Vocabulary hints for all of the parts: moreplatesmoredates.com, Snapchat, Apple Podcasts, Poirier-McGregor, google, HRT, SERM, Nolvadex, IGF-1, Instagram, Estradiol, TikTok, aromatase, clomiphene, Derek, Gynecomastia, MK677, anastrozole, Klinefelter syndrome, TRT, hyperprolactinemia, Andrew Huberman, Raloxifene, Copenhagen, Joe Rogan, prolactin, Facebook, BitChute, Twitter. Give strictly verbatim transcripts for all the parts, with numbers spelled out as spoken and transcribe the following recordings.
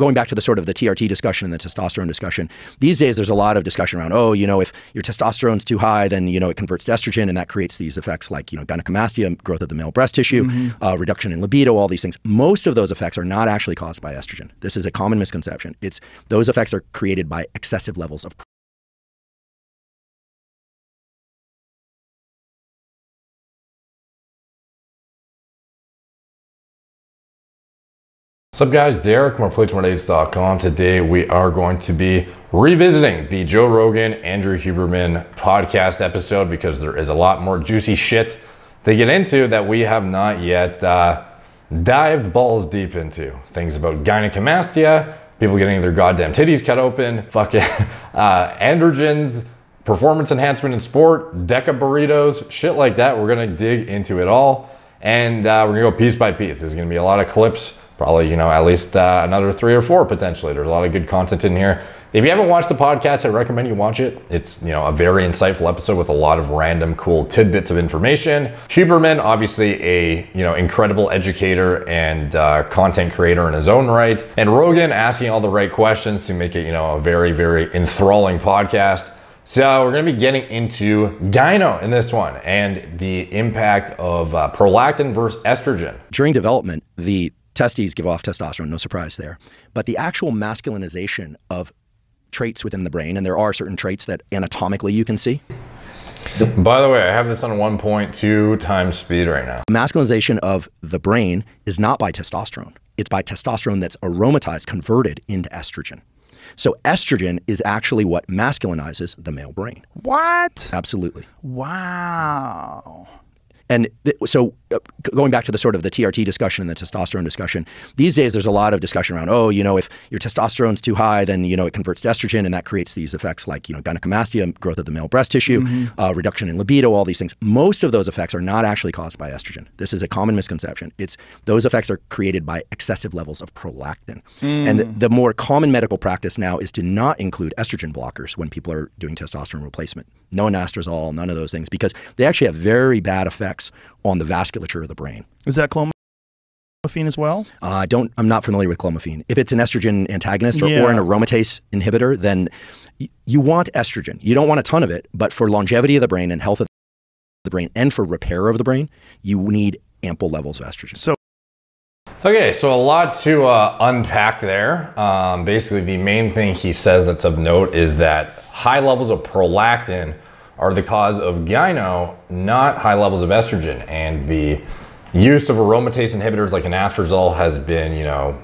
Going back to the sort of the T R T discussion and the testosterone discussion, these days there's a lot of discussion around, oh, you know, if your testosterone's too high, then, you know, it converts to estrogen, and that creates these effects like, you know, gynecomastia, growth of the male breast tissue, mm-hmm. uh, reduction in libido, all these things. Most of those effects are not actually caused by estrogen. This is a common misconception. It's those effects are created by excessive levels of What's up, guys? Derek, more plates more dates dot com. Today we are going to be revisiting the Joe Rogan, Andrew Huberman podcast episode because there is a lot more juicy shit they get into that we have not yet uh, dived balls deep into. Things about gynecomastia, people getting their goddamn titties cut open, fucking uh, androgens, performance enhancement in sport, deca burritos, shit like that. We're gonna dig into it all, and uh, we're gonna go piece by piece. There's gonna be a lot of clips. Probably, you know, at least uh, another three or four potentially. There's a lot of good content in here. If you haven't watched the podcast, I recommend you watch it. It's, you know, a very insightful episode with a lot of random cool tidbits of information. Huberman, obviously a, you know, incredible educator and uh, content creator in his own right. And Rogan asking all the right questions to make it, you know, a very, very enthralling podcast. So we're gonna be getting into gyno in this one and the impact of uh, prolactin versus estrogen. During development, the testes give off testosterone, no surprise there. But the actual masculinization of traits within the brain, and there are certain traits that anatomically you can see. The, By the way, I have this on one point two times speed right now. Masculinization of the brain is not by testosterone. It's by testosterone that's aromatized, converted into estrogen. So estrogen is actually what masculinizes the male brain. What? Absolutely. Wow. And so going back to the sort of the T R T discussion and the testosterone discussion, these days there's a lot of discussion around, oh, you know, if your testosterone's too high, then, you know, it converts to estrogen, and that creates these effects like, you know, gynecomastia, growth of the male breast tissue, mm-hmm. uh, reduction in libido, all these things. Most of those effects are not actually caused by estrogen. This is a common misconception. It's those effects are created by excessive levels of prolactin. Mm. And the more common medical practice now is to not include estrogen blockers when people are doing testosterone replacement. No anastrozole, none of those things, because they actually have very bad effects on the vasculature of the brain. Is that clomiphene as well? Uh, don't, I'm not familiar with clomiphene. If it's an estrogen antagonist or, yeah. or an aromatase inhibitor, then you want estrogen. You don't want a ton of it, but for longevity of the brain and health of the brain and for repair of the brain, you need ample levels of estrogen. So Okay, so a lot to uh, unpack there. Um, basically, the main thing he says that's of note is that high levels of prolactin are the cause of gyno, not high levels of estrogen. And the use of aromatase inhibitors like anastrozole has been, you know,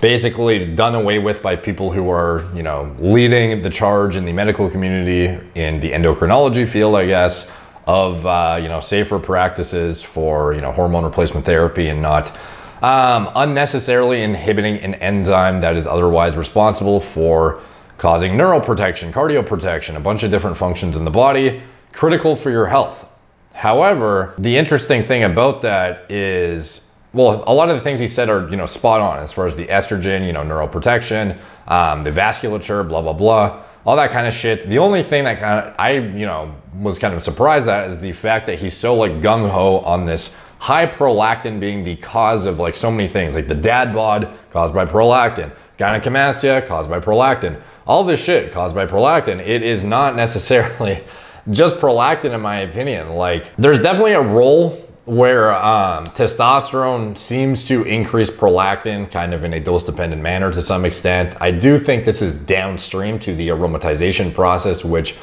basically done away with by people who are, you know, leading the charge in the medical community, in the endocrinology field, I guess, of, uh, you know, safer practices for, you know, hormone replacement therapy and not Um, unnecessarily inhibiting an enzyme that is otherwise responsible for causing neuroprotection, cardioprotection, a bunch of different functions in the body, critical for your health. However, the interesting thing about that is, well, a lot of the things he said are, you know, spot on as far as the estrogen, you know, neuroprotection, um, the vasculature, blah, blah, blah, all that kind of shit. The only thing that kind of, I, you know, was kind of surprised at is the fact that he's so like gung-ho on this high prolactin being the cause of like so many things, like the dad bod caused by prolactin, gynecomastia caused by prolactin, all this shit caused by prolactin. It is not necessarily just prolactin in my opinion. Like there's definitely a role where um, testosterone seems to increase prolactin kind of in a dose-dependent manner to some extent. I do think this is downstream to the aromatization process, which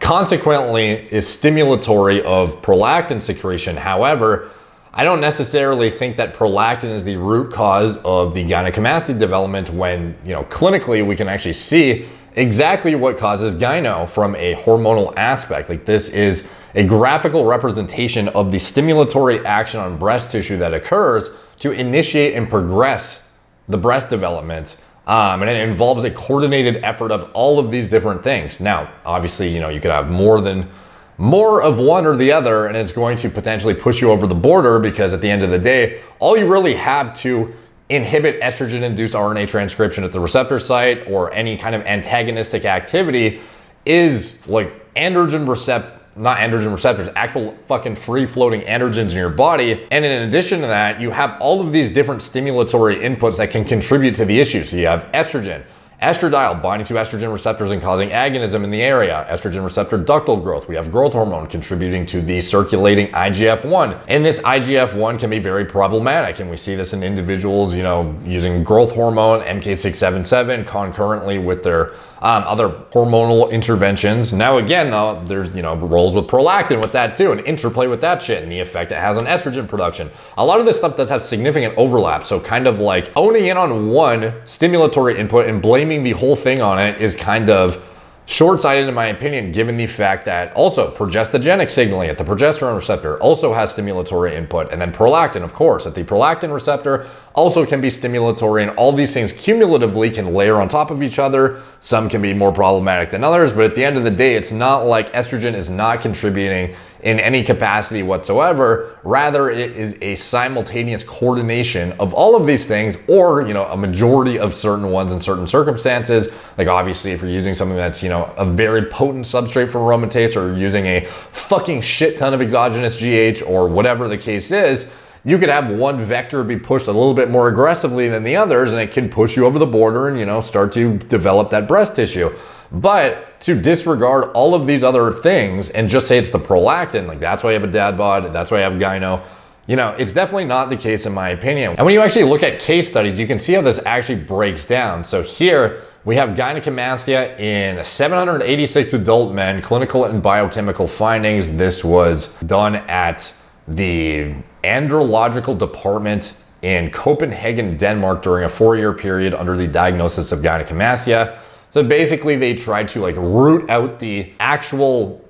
consequently is stimulatory of prolactin secretion. However, I don't necessarily think that prolactin is the root cause of the gynecomastia development when, you know, clinically we can actually see exactly what causes gyno from a hormonal aspect. Like this is a graphical representation of the stimulatory action on breast tissue that occurs to initiate and progress the breast development. Um, and it involves a coordinated effort of all of these different things. Now, obviously, you know, you could have more than more of one or the other, and it's going to potentially push you over the border because at the end of the day, all you really have to inhibit estrogen-induced R N A transcription at the receptor site or any kind of antagonistic activity is like androgen receptor not androgen receptors, actual fucking free-floating androgens in your body. And in addition to that, you have all of these different stimulatory inputs that can contribute to the issue. So you have estrogen, estradiol binding to estrogen receptors and causing agonism in the area, estrogen receptor ductal growth. We have growth hormone contributing to the circulating I G F one. And this I G F one can be very problematic. And we see this in individuals, you know, using growth hormone, M K six seven seven, concurrently with their um, other hormonal interventions. Now, again, though, there's, you know, roles with prolactin with that too, and interplay with that shit and the effect it has on estrogen production. A lot of this stuff does have significant overlap. So kind of like owning in on one stimulatory input and blaming the whole thing on it is kind of short-sighted in my opinion, given the fact that also progestogenic signaling at the progesterone receptor also has stimulatory input, and then prolactin, of course, at the prolactin receptor also can be stimulatory, and all these things cumulatively can layer on top of each other. Some can be more problematic than others, but at the end of the day, it's not like estrogen is not contributing in any capacity whatsoever. Rather, it is a simultaneous coordination of all of these things, or, you know, a majority of certain ones in certain circumstances. Like obviously, if you're using something that's, you know, a very potent substrate for aromatase, or using a fucking shit ton of exogenous G H, or whatever the case is, you could have one vector be pushed a little bit more aggressively than the others, and it can push you over the border and, you know, start to develop that breast tissue. But to disregard all of these other things and just say it's the prolactin, like that's why I have a dad bod, that's why I have gyno, you know, it's definitely not the case in my opinion. And when you actually look at case studies, you can see how this actually breaks down. So here we have gynecomastia in seven hundred eighty-six adult men, clinical and biochemical findings. This was done at the Andrological Department in Copenhagen, Denmark, during a four-year period under the diagnosis of gynecomastia. So basically they tried to like root out the actual,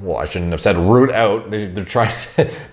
well, I shouldn't have said root out. They, they're trying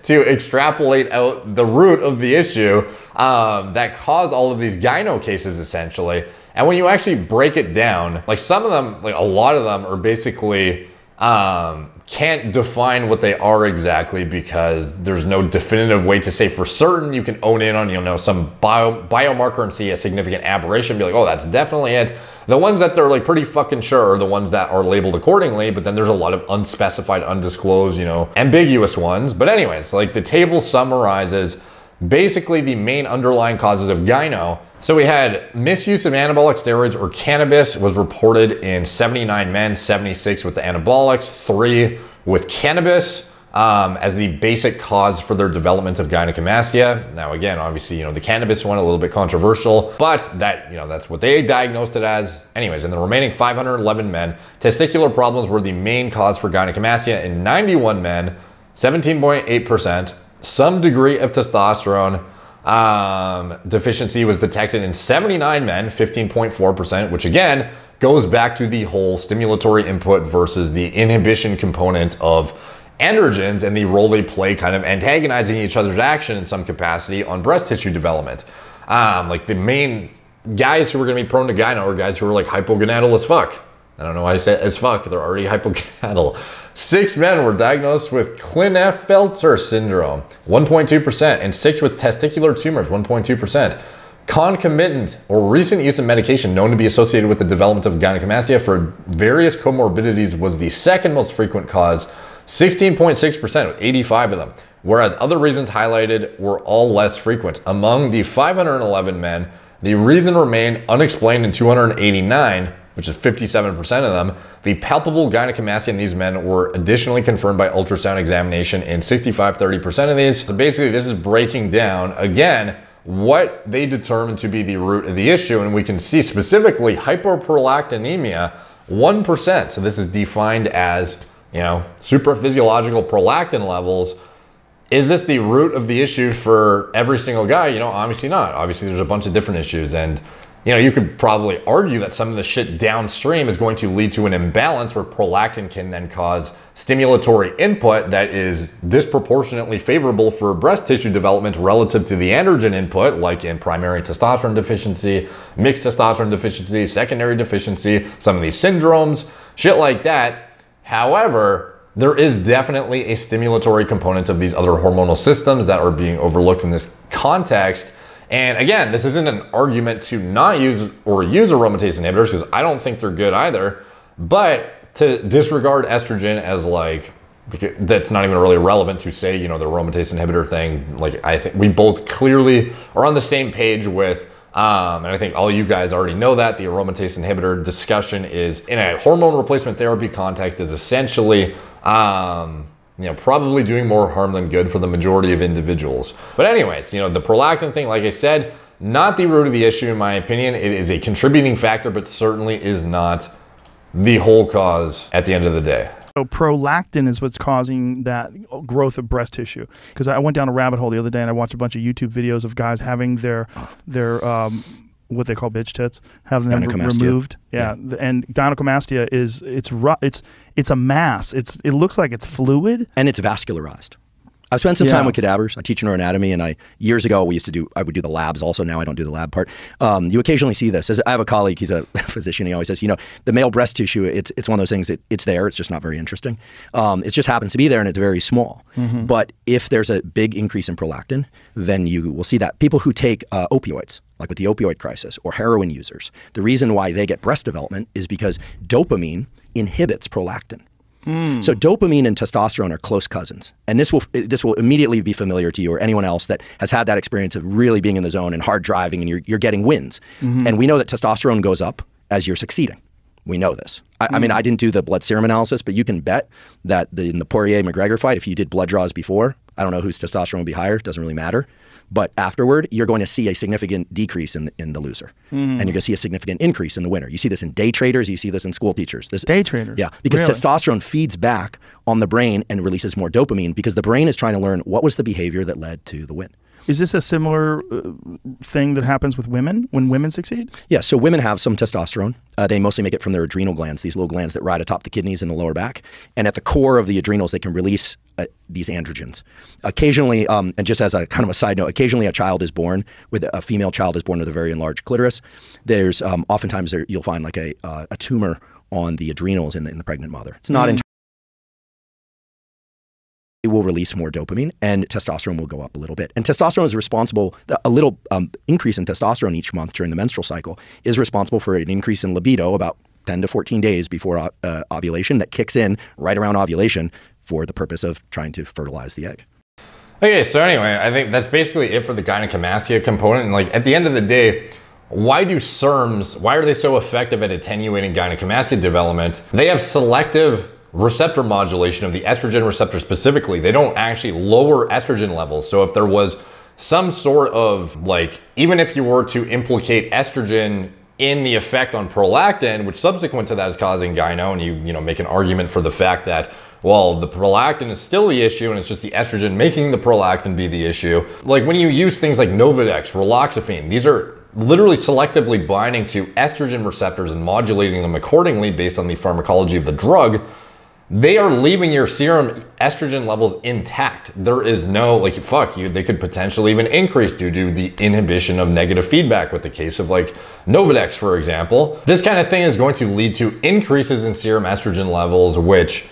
to extrapolate out the root of the issue um, that caused all of these gyno cases essentially. And when you actually break it down, like some of them, like a lot of them are basically um, can't define what they are exactly, because there's no definitive way to say for certain you can own in on, you know, some bio, biomarker and see a significant aberration, be like, oh, that's definitely it. The ones that they're like pretty fucking sure are the ones that are labeled accordingly, but then there's a lot of unspecified, undisclosed, you know, ambiguous ones. But anyways, like the table summarizes basically the main underlying causes of gyno. So we had misuse of anabolic steroids or cannabis was reported in seventy-nine men, seventy-six with the anabolics, three with cannabis um, as the basic cause for their development of gynecomastia. Now again, obviously, you know, the cannabis one, a little bit controversial, but that, you know, that's what they diagnosed it as. Anyways, in the remaining five hundred eleven men, testicular problems were the main cause for gynecomastia in ninety-one men, seventeen point eight percent. Some degree of testosterone um, deficiency was detected in seventy-nine men, fifteen point four percent, which again goes back to the whole stimulatory input versus the inhibition component of androgens and the role they play kind of antagonizing each other's action in some capacity on breast tissue development. Um, like the main guys who were gonna be prone to gyno are guys who were like hypogonadal as fuck. I don't know why I say as fuck, they're already hypogonadal. Six men were diagnosed with Klinefelter syndrome, one point two percent, and six with testicular tumors, one point two percent. Concomitant or recent use of medication known to be associated with the development of gynecomastia for various comorbidities was the second most frequent cause, sixteen point six percent, with eighty-five of them, whereas other reasons highlighted were all less frequent. Among the five hundred eleven men, the reason remained unexplained in two hundred eighty-nine, which is fifty-seven percent of them. The palpable gynecomastia in these men were additionally confirmed by ultrasound examination in sixty-five to thirty percent of these. So basically this is breaking down, again, what they determined to be the root of the issue. And we can see specifically hyperprolactinemia, one percent. So this is defined as, you know, supraphysiological prolactin levels. Is this the root of the issue for every single guy? You know, obviously not. Obviously there's a bunch of different issues, and you know, you could probably argue that some of the shit downstream is going to lead to an imbalance where prolactin can then cause stimulatory input that is disproportionately favorable for breast tissue development relative to the androgen input, like in primary testosterone deficiency, mixed testosterone deficiency, secondary deficiency, some of these syndromes, shit like that. However, there is definitely a stimulatory component of these other hormonal systems that are being overlooked in this context. And again, this isn't an argument to not use or use aromatase inhibitors, because I don't think they're good either, but to disregard estrogen as like that's not even really relevant to, say, you know, the aromatase inhibitor thing. Like, I think we both clearly are on the same page with, um, and I think all you guys already know that the aromatase inhibitor discussion is, in a hormone replacement therapy context, is essentially, um, you know, probably doing more harm than good for the majority of individuals. But anyways, you know, the prolactin thing, like I said, not the root of the issue, in my opinion. It is a contributing factor, but certainly is not the whole cause at the end of the day. So prolactin is what's causing that growth of breast tissue. Because I went down a rabbit hole the other day and I watched a bunch of YouTube videos of guys having their, their um, what they call bitch tits, having them re removed. Yeah. yeah, and gynecomastia is, it's, it's, it's a mass. It's, it looks like it's fluid. And it's vascularized. I've spent some yeah. time with cadavers. I teach neuroanatomy, and I years ago we used to do. I would do the labs. Also now I don't do the lab part. Um, you occasionally see this. As I have a colleague. He's a physician. He always says, you know, the male breast tissue. It's it's one of those things that it's there. It's just not very interesting. Um, it just happens to be there, and it's very small. Mm-hmm. But if there's a big increase in prolactin, then you will see that people who take uh, opioids, like with the opioid crisis, or heroin users, the reason why they get breast development is because dopamine inhibits prolactin. Mm. So dopamine and testosterone are close cousins, and this will this will immediately be familiar to you or anyone else that has had that experience of really being in the zone and hard driving, and you're you're getting wins. Mm-hmm. And we know that testosterone goes up as you're succeeding. We know this. I, mm. I mean, I didn't do the blood serum analysis, but you can bet that the, in the Poirier-McGregor fight, if you did blood draws before, I don't know whose testosterone would be higher. It doesn't really matter. But afterward, you're going to see a significant decrease in the, in the loser, mm. and you're going to see a significant increase in the winner. You see this in day traders. You see this in school teachers. This, day traders? Yeah, because really? testosterone feeds back on the brain and releases more dopamine because the brain is trying to learn what was the behavior that led to the win. Is this a similar uh, thing that happens with women when women succeed? Yeah, so women have some testosterone. Uh, they mostly make it from their adrenal glands, these little glands that ride atop the kidneys and the lower back. And at the core of the adrenals, they can release uh, these androgens. Occasionally, um, and just as a kind of a side note, occasionally a child is born with, a female child is born with a very enlarged clitoris. There's um, oftentimes there, you'll find like a, uh, a tumor on the adrenals in the, in the pregnant mother. It's not mm. entirely. It will release more dopamine and testosterone will go up a little bit. And testosterone is responsible, a little um, increase in testosterone each month during the menstrual cycle is responsible for an increase in libido about ten to fourteen days before uh, ovulation that kicks in right around ovulation for the purpose of trying to fertilize the egg. Okay, so anyway, I think that's basically it for the gynecomastia component. And like at the end of the day, why do S E R Ms, why are they so effective at attenuating gynecomastia development? They have selective receptor modulation of the estrogen receptor specifically. They don't actually lower estrogen levels. So if there was some sort of like, even if you were to implicate estrogen in the effect on prolactin, which subsequent to that is causing gyno, and you, you know, make an argument for the fact that, well, the prolactin is still the issue and it's just the estrogen making the prolactin be the issue. Like when you use things like Nolvadex, raloxifene, these are literally selectively binding to estrogen receptors and modulating them accordingly based on the pharmacology of the drug. They are leaving your serum estrogen levels intact. There is no, like, fuck you, they could potentially even increase due to the inhibition of negative feedback with the case of like Nolvadex, for example. This kind of thing is going to lead to increases in serum estrogen levels, which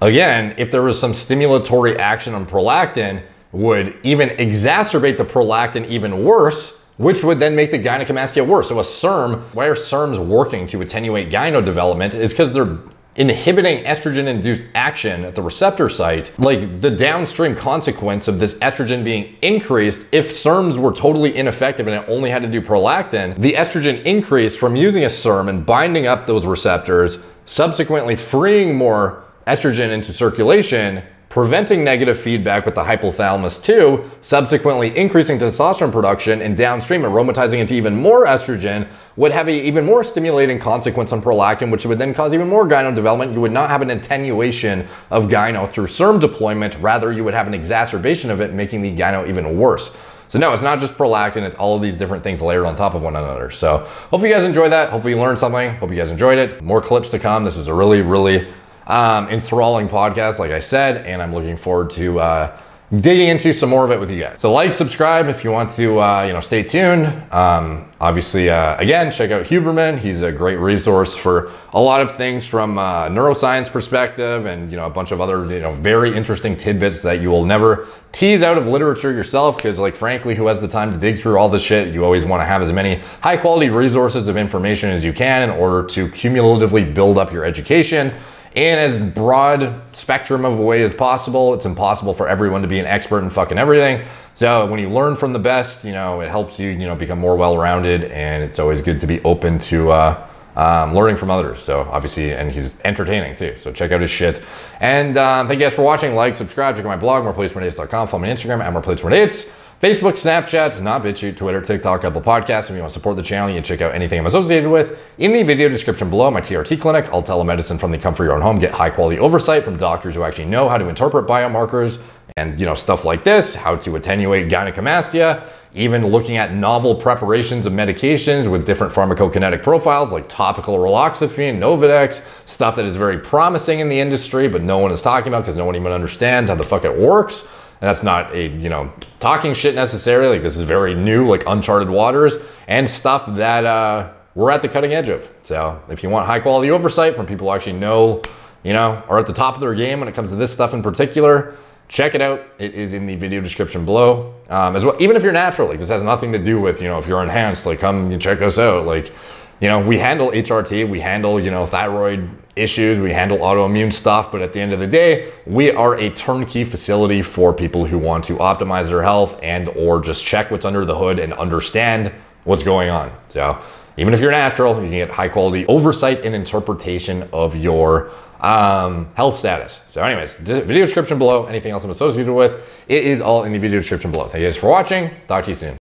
again, if there was some stimulatory action on prolactin, would even exacerbate the prolactin even worse, which would then make the gynecomastia worse. So a S E R M, why are S E R Ms working to attenuate gyno development? It's because they're inhibiting estrogen-induced action at the receptor site. Like the downstream consequence of this estrogen being increased, if S E R Ms were totally ineffective and it only had to do prolactin, the estrogen increase from using a S E R M and binding up those receptors, subsequently freeing more estrogen into circulation, preventing negative feedback with the hypothalamus too, subsequently increasing testosterone production and downstream aromatizing into even more estrogen would have an even more stimulating consequence on prolactin, which would then cause even more gyno development. You would not have an attenuation of gyno through S E R M deployment, rather you would have an exacerbation of it, making the gyno even worse. So no, it's not just prolactin, it's all of these different things layered on top of one another. So hopefully you guys enjoyed that. Hopefully you learned something. Hope you guys enjoyed it. More clips to come. This was a really, really Um, enthralling podcast, like I said, and I'm looking forward to uh, digging into some more of it with you guys. So like, subscribe if you want to, uh, you know, stay tuned. Um, obviously, uh, again, check out Huberman. He's a great resource for a lot of things from a neuroscience perspective and, you know, a bunch of other, you know, very interesting tidbits that you will never tease out of literature yourself because, like, frankly, who has the time to dig through all this shit? You always want to have as many high quality resources of information as you can in order to cumulatively build up your education in as broad spectrum of a way as possible. It's impossible for everyone to be an expert in fucking everything. So when you learn from the best, you know, it helps you, you know, become more well-rounded, and it's always good to be open to uh, um, learning from others. So obviously, and he's entertaining too. So check out his shit. And um, thank you guys for watching. Like, subscribe, check out my blog, more plates more dates dot com. Follow me on Instagram at moreplatesmoredates. Facebook, Snapchat, not BitChute, Twitter, TikTok, Apple Podcasts. If you want to support the channel, you can check out anything I'm associated with in the video description below. My T R T clinic, all telemedicine from the comfort of your own home. Get high quality oversight from doctors who actually know how to interpret biomarkers and, you know, stuff like this, how to attenuate gynecomastia, even looking at novel preparations of medications with different pharmacokinetic profiles like topical raloxifene, Nolvadex, stuff that is very promising in the industry, but no one is talking about because no one even understands how the fuck it works. And that's not a, you know, talking shit necessarily. Like, this is very new, like uncharted waters and stuff that uh, we're at the cutting edge of. So if you want high quality oversight from people who actually know, you know, are at the top of their game when it comes to this stuff in particular, check it out. It is in the video description below um, as well. Even if you're natural, like this has nothing to do with, you know, if you're enhanced, like come you check us out. Like, you know, we handle H R T, we handle, you know, thyroid issues, we handle autoimmune stuff, but at the end of the day, we are a turnkey facility for people who want to optimize their health and or just check what's under the hood and understand what's going on. So even if you're natural, you can get high quality oversight and interpretation of your um, health status. So anyways, video description below, anything else I'm associated with, it is all in the video description below. Thank you guys for watching, talk to you soon.